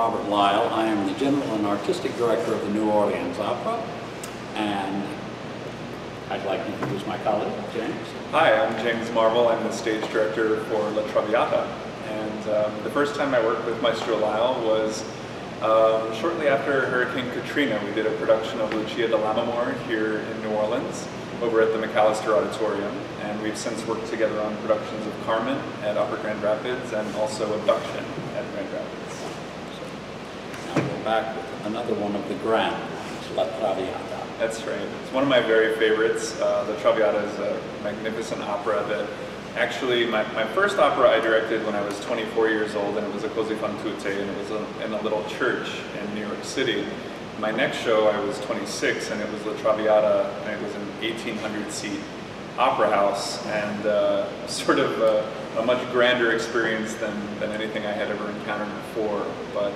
Robert Lyle. I am the General and Artistic Director of the New Orleans Opera, and I'd like to introduce my colleague, James. Hi, I'm James Marvel. I'm the Stage Director for La Traviata, and the first time I worked with Maestro Lyle was shortly after Hurricane Katrina. We did a production of Lucia de Lamamore here in New Orleans, over at the McAllister Auditorium, and we've since worked together on productions of Carmen at Opera Grand Rapids and also Abduction at Grand Rapids. So, now we're back with another one of the grand ones, La Traviata. That's right. It's one of my very favorites. La Traviata is a magnificent opera that actually, my first opera I directed when I was 24 years old, and it was a Cosi Fan Tutte, and it was in a little church in New York City. My next show, I was 26, and it was La Traviata, and it was an 1,800-seat opera house, and sort of a much grander experience than anything I had ever encountered before. But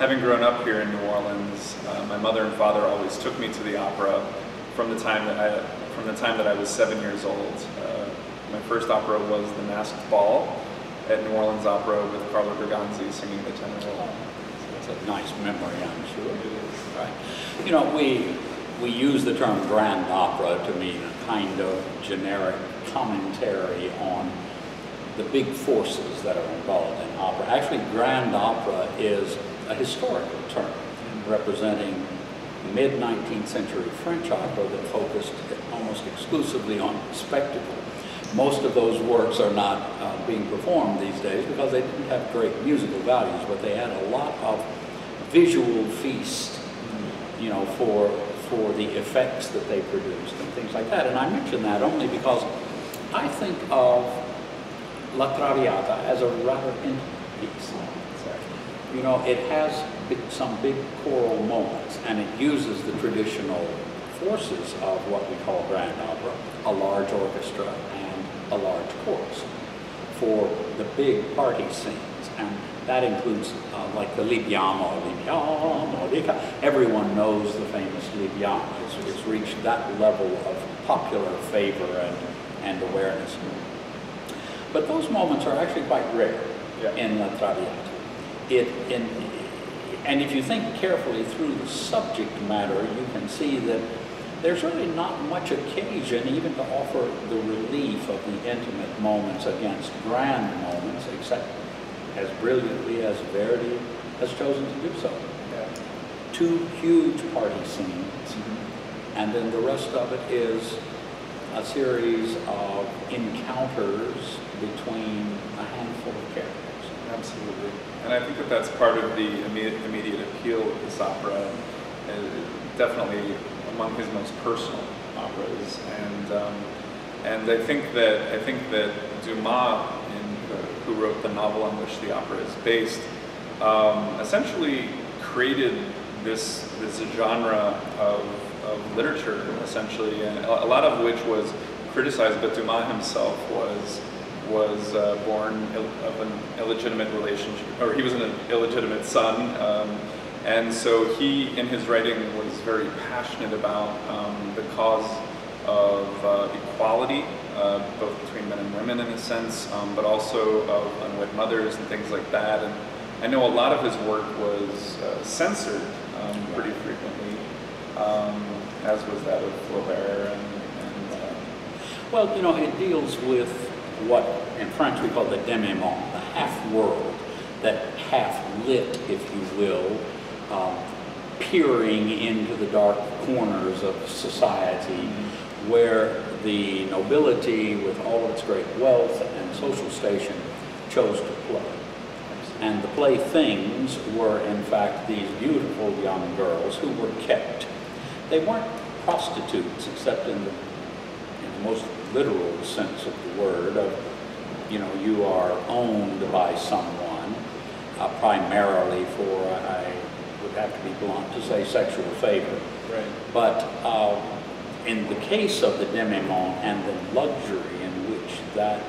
having grown up here in New Orleans, my mother and father always took me to the opera from the time that I was 7 years old. My first opera was The Masked Ball at New Orleans Opera with Carlo Garganzi singing the tenor role. It's a nice memory, I'm sure it is. Right. You know, we use the term grand opera to mean a kind of generic commentary on the big forces that are involved in opera. Actually, grand opera is a historical term representing mid-19th century French opera that focused almost exclusively on spectacle. Most of those works are not being performed these days because they didn't have great musical values, but they had a lot of visual feast, you know, for the effects that they produced and things like that. And I mention that only because I think of La Traviata as a rather intimate piece. You know, it has some big choral moments, and it uses the traditional forces of what we call grand opera, a large orchestra and a large chorus, for the big party scenes. And that includes like the Libiamo. Everyone knows the famous Libiamo. It's reached that level of popular favor and awareness. But those moments are actually quite rare in La Traviata. And if you think carefully through the subject matter, you can see that there's really not much occasion even to offer the relief of the intimate moments against grand moments, except as brilliantly as Verdi has chosen to do so. Yeah. Two huge party scenes, and then the rest of it is a series of encounters between a handful of characters. Absolutely. And I think that that's part of the immediate appeal of this opera, and definitely among his most personal operas. And I think that Dumas, who wrote the novel on which the opera is based, essentially created this genre of literature, essentially, and a lot of which was criticized. But Dumas himself was born of an illegitimate relationship, or he was an illegitimate son, and so he, in his writing, was very passionate about the cause of equality, both between men and women in a sense, but also of unwed mothers and things like that. And I know a lot of his work was censored pretty frequently, as was that of Flaubert. Well, you know, it deals with what in French we call the demi-monde, the half-world, that half-lit, if you will, peering into the dark corners of society, where the nobility, with all of its great wealth and social station, chose to play. And the playthings were, in fact, these beautiful young girls who were kept. They weren't prostitutes, except in the most literal sense of the word, of, you know, you are owned by someone, primarily for, I would have to be blunt to say, sexual favor. Right. But in the case of the demi-monde and the luxury in which that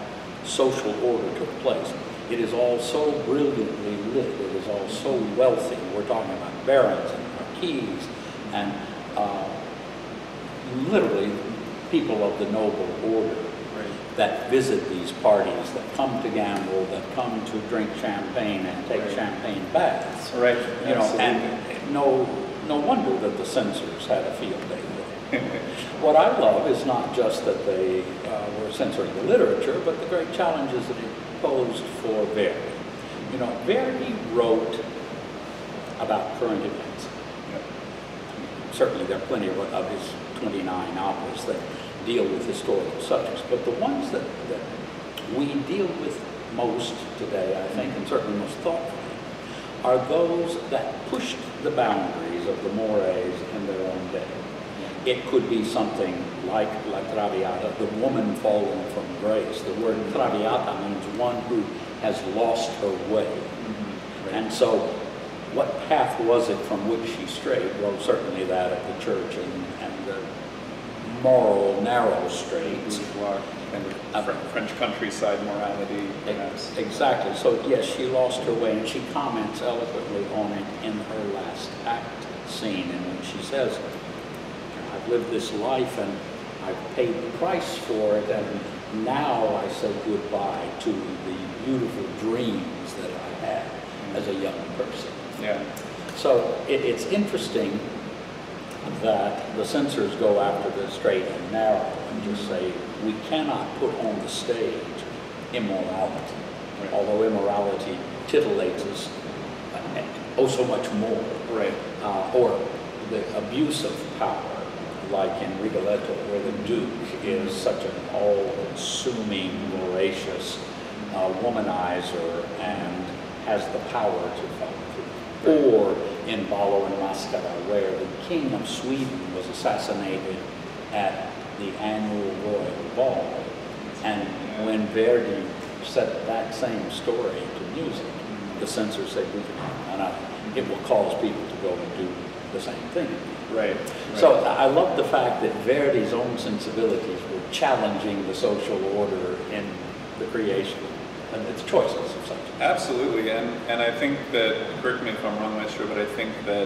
social order took place, it is all so brilliantly lit, it is all so wealthy. We're talking about barons and marquises and literally people of the noble order. Right. that visit these parties, that come to gamble, that come to drink champagne and take champagne baths. Right. You know, and no wonder that the censors had a field day with it. What I love is not just that they were censoring the literature, but the great challenges that it posed for Verdi. You know, Verdi wrote about current events. Yeah. Certainly there are plenty of his 29 operas that deal with historical subjects, but the ones that we deal with most today, I think, and certainly most thoughtfully, are those that pushed the boundaries of the mores in their own day. It could be something like La Traviata, the woman fallen from grace. The word traviata means one who has lost her way. Mm-hmm. And so what path was it from which she strayed? Well, certainly that of the church and the moral, narrow straits. French countryside morality, perhaps. Exactly. So, yes, she lost her way, and she comments eloquently on it in her last act scene, in which she says, "I've lived this life, and I've paid the price for it, and now I say goodbye to the beautiful dreams that I had as a young person." Yeah. So it's interesting that the censors go after the straight and narrow and just say, we cannot put on the stage immorality, right, although immorality titillates us so much more, right, or the abuse of power, like in Rigoletto, where the Duke is such an all-consuming, voracious womanizer and has the power to fight. Or in Ballo and Mascara, where the King of Sweden was assassinated at the annual royal ball. And when Verdi set that same story to music, the censors said, we cannot, it will cause people to go and do the same thing. Right. So I love the fact that Verdi's own sensibilities were challenging the social order in the creation and its choices of such. Absolutely, and I think that, correct me if I'm wrong, Maestro, but I think that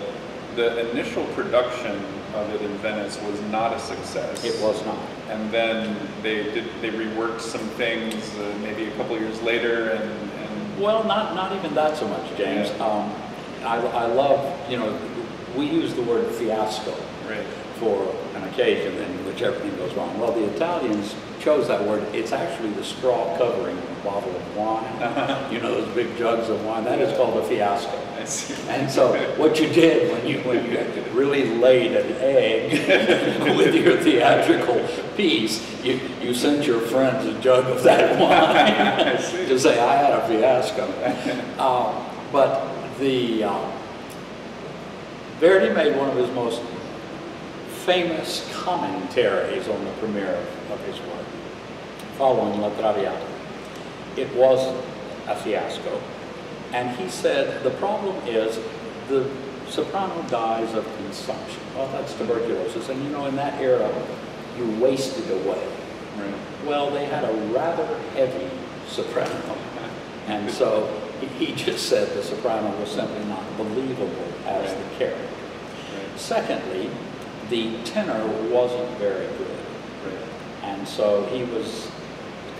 the initial production of it in Venice was not a success. It was not. And then they reworked some things maybe a couple years later, and well, not even that so much, James. Yeah. I love, you know, we use the word fiasco, right, for an occasion in which everything goes wrong. Well, the Italians chose that word. It's actually the straw covering a bottle of wine. You know, those big jugs of wine. That is called a fiasco. And so what you did when you really laid an egg with your theatrical piece, you sent your friends a jug of that wine to say, I had a fiasco. But the Verdi made one of his most famous commentaries on the premiere of his work, following La Traviata. It was a fiasco, and he said the problem is the soprano dies of consumption. Well, that's tuberculosis, and you know, in that era, you wasted away. Right. Well, they had a rather heavy soprano, and so he just said the soprano was simply not believable as the character. Right. Secondly, the tenor wasn't very good, right, and so he was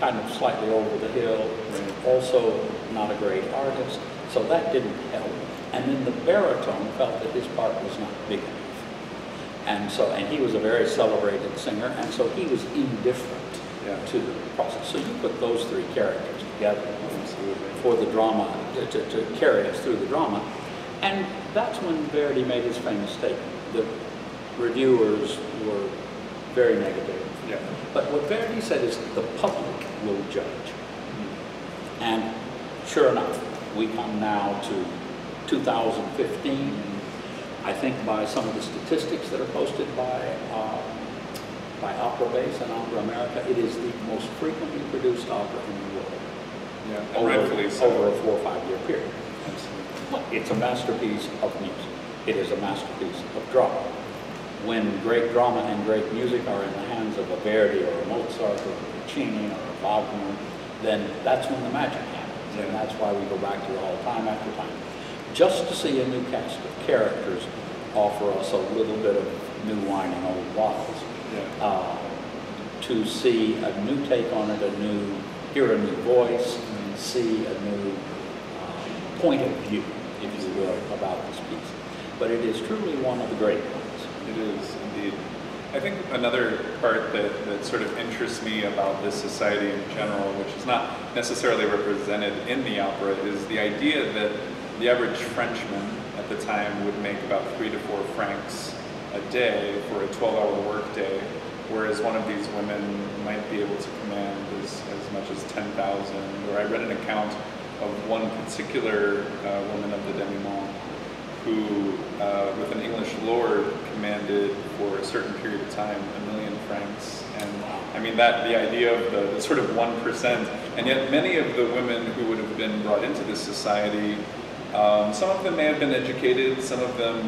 kind of slightly over the hill, right, also not a great artist, so that didn't help. And then the baritone felt that his part was not big enough. And he was a very celebrated singer, and so he was indifferent, yeah, to the process. So you put those three characters together for the drama, to carry us through the drama, and that's when Verdi made his famous statement. The reviewers were very negative. Yeah. But what Verdi said is the public will judge. Mm-hmm. And sure enough, we come now to 2015. Mm-hmm. I think by some of the statistics that are posted by Opera Base and Opera America, it is the most frequently produced opera in the world. Yeah, over a 4 or 5 year period. Absolutely. It's a masterpiece of music. It is a masterpiece of drama. When great drama and great music are in the hands of a Verdi or a Mozart or a Puccini or a Wagner, then that's when the magic happens, and that's why we go back to it all time after time. Just to see a new cast of characters offer us a little bit of new wine in old bottles, yeah, to see a new take on it, hear a new voice, and see a new point of view, if you will, about this piece. But it is truly one of the great ones. It is, indeed. I think another part that sort of interests me about this society in general, which is not necessarily represented in the opera, is the idea that the average Frenchman at the time would make about 3 to 4 francs a day for a 12-hour workday, whereas one of these women might be able to command as much as 10,000. Or I read an account of one particular woman of the demi-monde who, with an English lord, commanded for a certain period of time 1,000,000 francs. And I mean, that the idea of the sort of 1%, and yet many of the women who would have been brought into this society, some of them may have been educated, some of them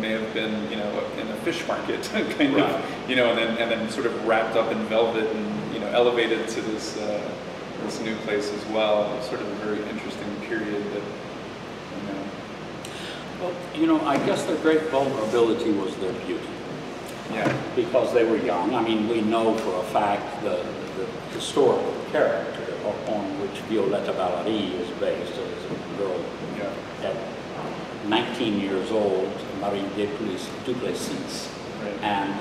may have been, in a fish market, kind right. of, and then sort of wrapped up in velvet and, elevated to this this new place as well. Sort of a very interesting period that. Well, I guess their great vulnerability was their beauty. Yeah. Because they were young. I mean, we know for a fact the historical character upon which Violetta Valéry is based, as a girl at 19 years old, Marie Duplessis. Right. And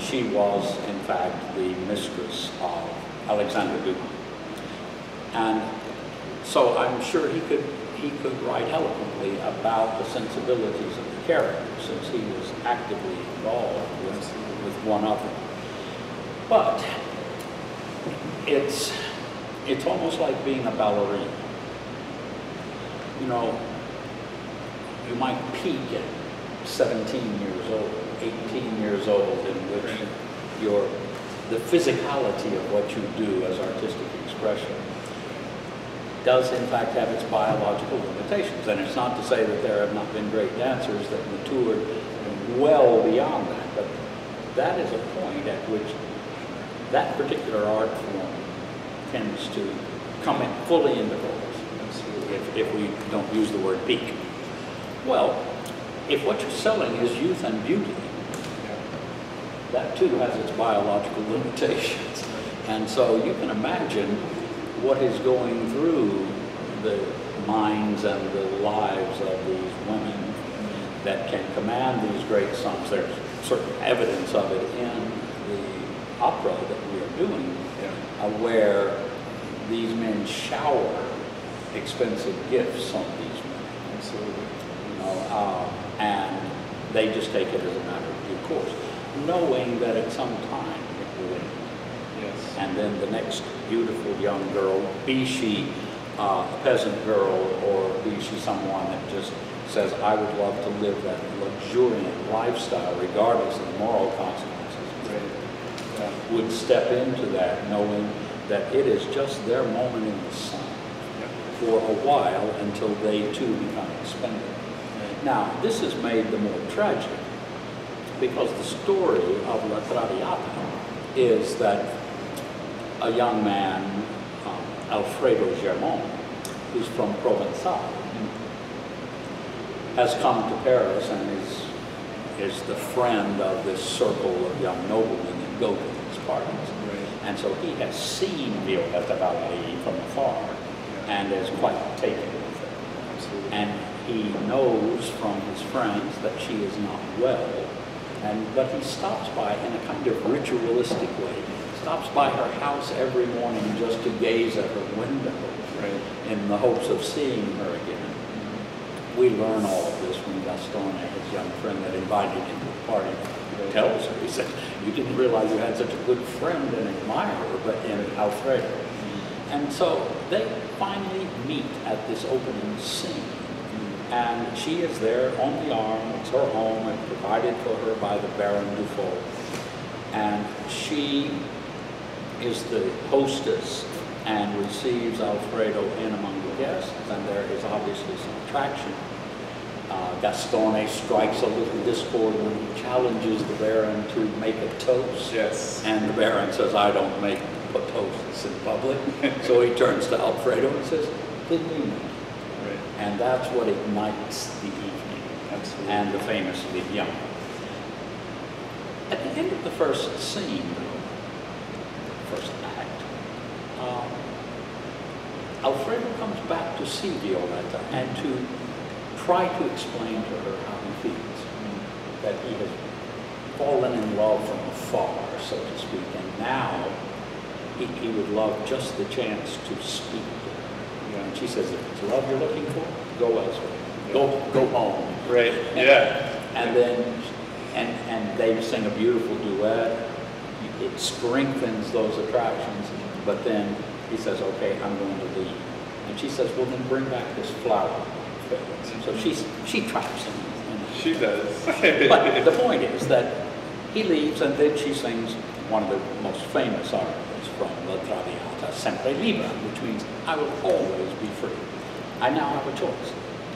she was, in fact, the mistress of Alexandre Dumas. And so I'm sure he could write eloquently about the sensibilities of the character, since he was actively involved with one of them. But it's almost like being a ballerina. You might peak at 17 years old, 18 years old, in which the physicality of what you do as artistic expression does in fact have its biological limitations. And it's not to say that there have not been great dancers that matured well beyond that, but that is a point at which that particular art form tends to come in fully into focus, if we don't use the word peak. Well, if what you're selling is youth and beauty, that too has its biological limitations. And so you can imagine what is going through the minds and the lives of these women that can command these great sums. There's certain evidence of it in the opera that we are doing, where these men shower expensive gifts on these women. Absolutely. And they just take it as a matter of due course, knowing that at some time it will end. Yes. And then the next beautiful young girl, be she a peasant girl or be she someone that just says, I would love to live that luxuriant lifestyle regardless of the moral consequences, would step into that knowing that it is just their moment in the sun for a while until they too become expendable. Now, this is made the more tragic because the story of La Traviata is that a young man, Alfredo Germont, who's from Provençal, has come to Paris and is the friend of this circle of young noblemen that go to these parties. Right. And so he has seen Violetta Valéry from afar and is quite taken with her. Absolutely. And he knows from his friends that she is not well, but he stops by in a kind of ritualistic way. Stops by her house every morning just to gaze at her window in the hopes of seeing her again. We learn all of this when Gastone, his young friend that invited him to the party, tells her. He said, you didn't realize you had such a good friend and admirer in Alfredo. And so they finally meet at this opening scene. And she is there on the arm. It's her home and provided for her by the Baron Defoe. And she is the hostess and receives Alfredo in among the guests, and there is obviously some attraction. Gastone strikes a little discord when he challenges the Baron to make a toast, and the Baron says, I don't make toasts in public. So he turns to Alfredo and says, didn't you make it? Right. And that's what ignites the evening, and the famous Libiamo. At the end of the first scene, first act, Alfredo comes back to see Violetta and to try to explain to her how he feels, that he has fallen in love from afar, so to speak, and now he would love just the chance to speak to her. You know, and she says, if it's love you're looking for, go elsewhere. Yeah. Go home. Right. And, yeah. And then and they sing a beautiful duet. It strengthens those attractions, but then he says, okay, I'm going to leave. And she says, well, then bring back this flower. So she traps him. She does. But the point is that he leaves, and then she sings one of the most famous articles from La Traviata, Sempre Libera, which means I will always be free. I now have a choice.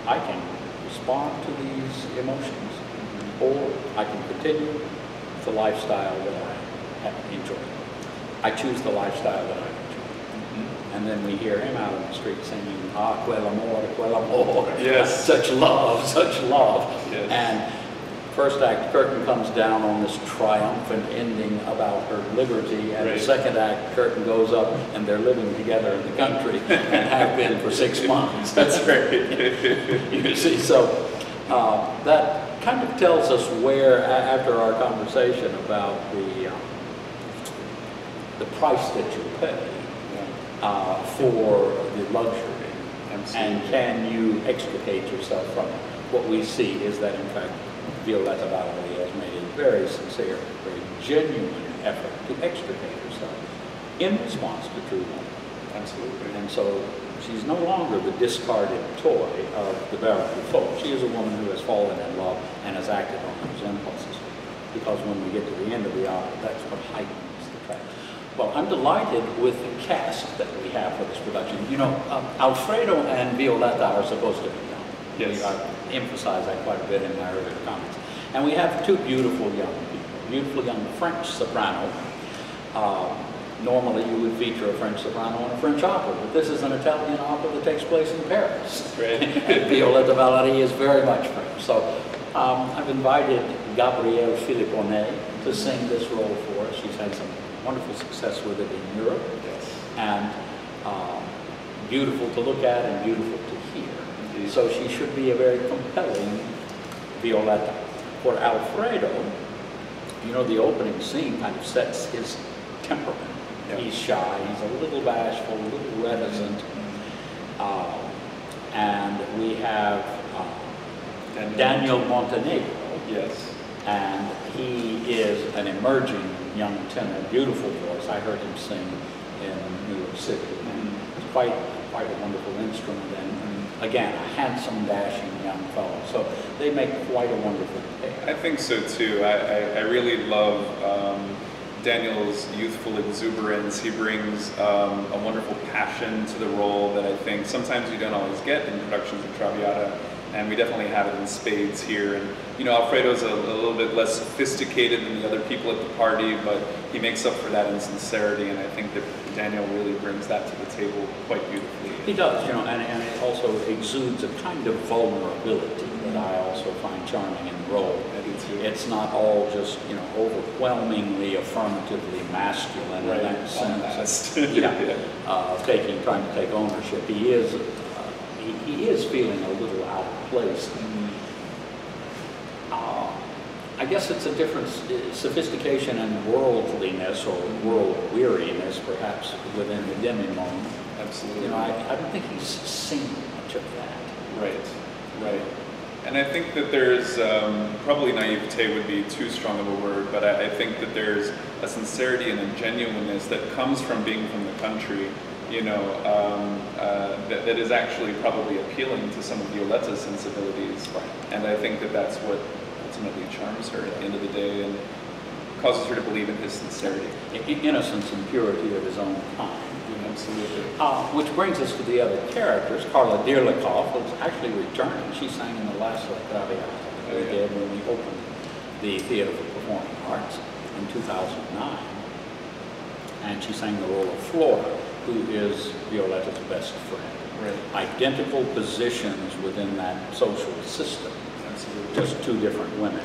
I can respond to these emotions, or I can continue the lifestyle that I have enjoyed. I choose the lifestyle that I enjoy. And then we hear him out on the street singing, ah, quell'amore, yes. such love. Yes. And first act, curtain comes down on this triumphant ending about her liberty, and right. The second act, curtain goes up, and they're living together in the country, and have been for 6 months. That's right. You see, so that kind of tells us where, after our conversation about the price that you pay for the luxury, and can you extricate yourself from it? What we see is that, in fact, Violetta Valéry has made a very sincere, very genuine effort to extricate herself in response to true love. Absolutely. And so she's no longer the discarded toy of the Baron Defoe. She is a woman who has fallen in love and has acted on those impulses. Because when we get to the end of the opera, that's what heightens the track. Well, I'm delighted with the cast that we have for this production. You know, Alfredo and Violetta are supposed to be young. Yes. I emphasized that quite a bit in my earlier comments. And we have two beautiful young people. Beautiful young French soprano. Normally you would feature a French soprano in a French opera, but this is an Italian opera that takes place in Paris. Right. And Violetta Valéry is very much French. So I've invited Gabrielle Philiponet to sing this role for us. She's had some wonderful success with it in Europe. Yes. And beautiful to look at and beautiful to hear. Indeed. So she should be a very compelling Violetta. For Alfredo, you know, the opening scene kind of sets his temperament. Yep. He's shy, he's a little bashful, a little reticent. And we have Daniel Montenegro. Yes. And he is an emerging young tenor, beautiful voice. I heard him sing in New York City. And it's quite a wonderful instrument. And again, a handsome, dashing young fellow. So they make quite a wonderful pair. I think so too. I really love Daniel's youthful exuberance. He brings a wonderful passion to the role that I think sometimes we don't always get in productions of Traviata, and we definitely have it in spades here. And you know, Alfredo's a little bit less sophisticated than the other people at the party, but he makes up for that in sincerity, and I think that Daniel really brings that to the table quite beautifully. He does, you know, and it also exudes a kind of vulnerability that I also find charming in the role. It's not all just, you know, overwhelmingly affirmatively masculine, right, in that sense. You know, yeah. Trying to take ownership. He is feeling a little out of place. I guess it's a different sophistication and worldliness, or world weariness, perhaps, within the demi-monde. Absolutely. You know, I don't think he's seen much of that. Right. Right. And I think that there's, probably naivete would be too strong of a word, but I think that there's a sincerity and a genuineness that comes from being from the country, you know, that is actually probably appealing to some of Violetta's sensibilities. Right. And I think that that's what ultimately charms her at the end of the day and causes her to believe in his sincerity. Innocence and purity of his own kind. Absolutely. Which brings us to the other characters. Carla Dirlikov was actually returning. She sang in the last La Traviata that we did when we opened the Theatre for Performing Arts in 2009. And she sang the role of Flora, who is Violetta's best friend. Right. Identical positions within that social system. Absolutely. Just two different women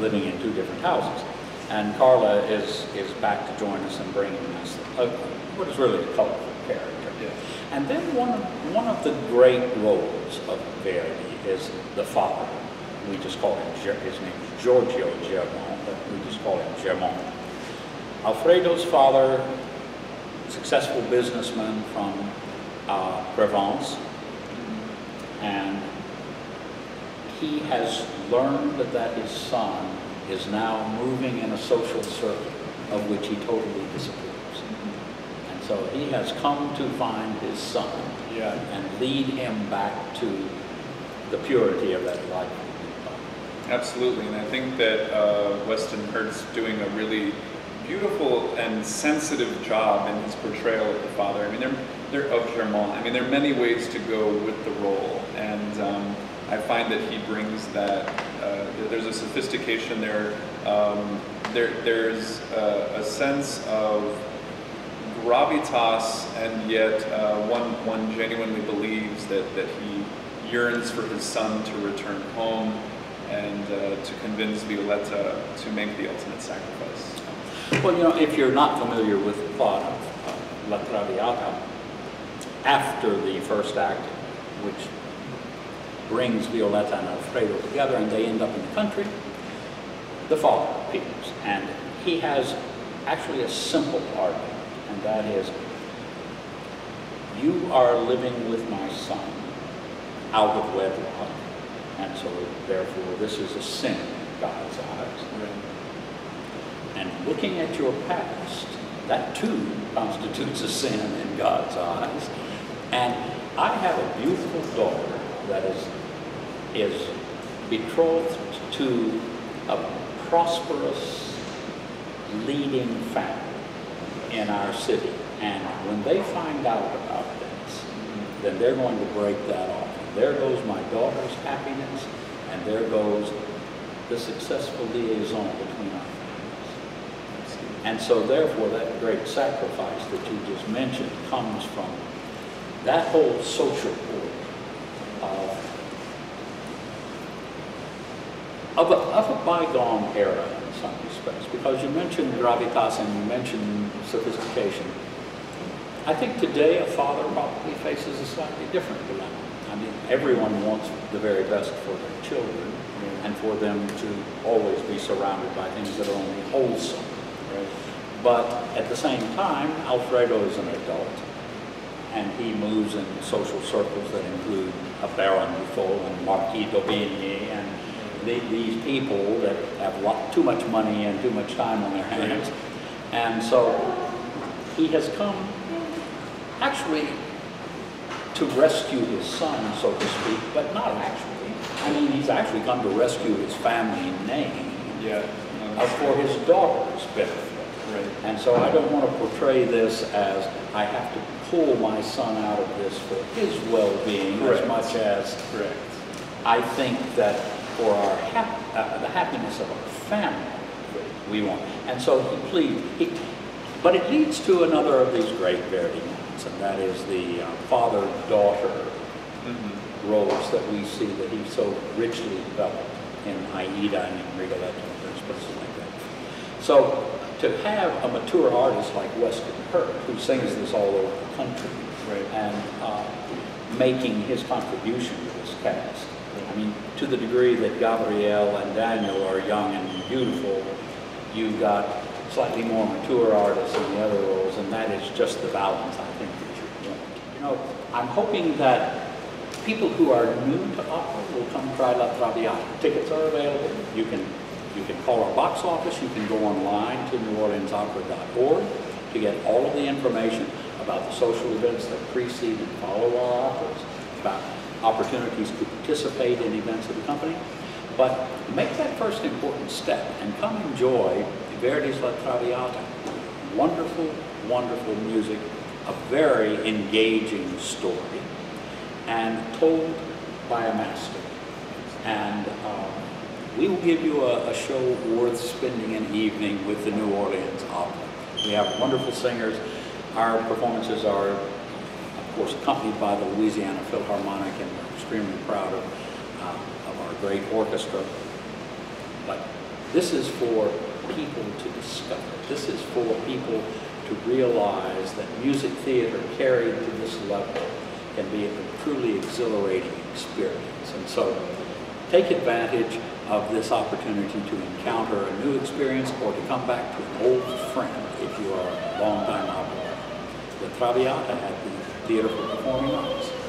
living in two different houses. and Carla is back to join us and bringing us what is really a colorful character. Yeah. And then one of the great roles of Verdi is the father. We just call him, his name is Giorgio Germont, but we just call him Germont. Alfredo's father, successful businessman from Provence, and he has learned that his son is now moving in a social circle of which he totally disapproves. And so he has come to find his son and lead him back to the purity of that life. Absolutely, and I think that Weston Hurt's doing a really beautiful and sensitive job in his portrayal of the father. I mean, of Germont. I mean, there are many ways to go with the role, and I find that he brings that. There's a sophistication there. There's a sense of gravitas, and yet one genuinely believes that he yearns for his son to return home and to convince Violetta to make the ultimate sacrifice. Well, you know, if you're not familiar with the plot of La Traviata, after the first act, which brings Violetta and Alfredo together and they end up in the country, the father appears. And he has actually a simple argument, and that is, you are living with my son out of wedlock, and so therefore this is a sin in God's eyes. And looking at your past, that too constitutes a sin in God's eyes. And I have a beautiful daughter that is betrothed to a prosperous leading family in our city. And when they find out about this, then they're going to break that off. There goes my daughter's happiness, and there goes the successful liaison between our families. And so therefore that great sacrifice that you just mentioned comes from that whole social order of a bygone era in some respects. Because you mentioned gravitas and you mentioned sophistication. I think today a father probably faces a slightly different dilemma. I mean, everyone wants the very best for their children and for them to always be surrounded by things that are only wholesome. Right? But at the same time, Alfredo is an adult, and he moves in social circles that include a Baron Defoe and Marquis d'Aubigny and these people that have too much money and too much time on their hands. And so he has come, actually, to rescue his son, so to speak, but not actually. I mean, he's actually come to rescue his family name for his daughter's benefit. Right. And so I don't want to portray this as I have to pull my son out of this for his well-being as much as I think that for our the happiness of our family we want. And so he pleads, but it leads to another of these great Verdi moments, and that is the father-daughter roles that we see that he so richly developed in Aida and in Rigoletto and those places like that. So to have a mature artist like Weston Hurt, who sings this all over the country, and making his contribution to this cast, I mean, to the degree that Gabrielle and Daniel are young and beautiful, you've got slightly more mature artists in the other roles, and that is just the balance, I think, that you want. You know, I'm hoping that people who are new to opera will come try La Traviata. Tickets are available. You can call our box office. You can go online to neworleansopera.org to get all of the information about the social events that precede and follow our operas, about opportunities to participate in events of the company. But make that first important step and come enjoy Verdi's La Traviata. Wonderful, wonderful music, a very engaging story, and told by a master. And we will give you a show worth spending an evening with the New Orleans Opera. We have wonderful singers. Our performances are, of course, accompanied by the Louisiana Philharmonic, and we're extremely proud of our great orchestra. But this is for people to discover. This is for people to realize that music theater carried to this level can be a truly exhilarating experience. And so take advantage of this opportunity to encounter a new experience or to come back to an old friend if you are a long-time opera. La Traviata at the Theatre for Performing Arts.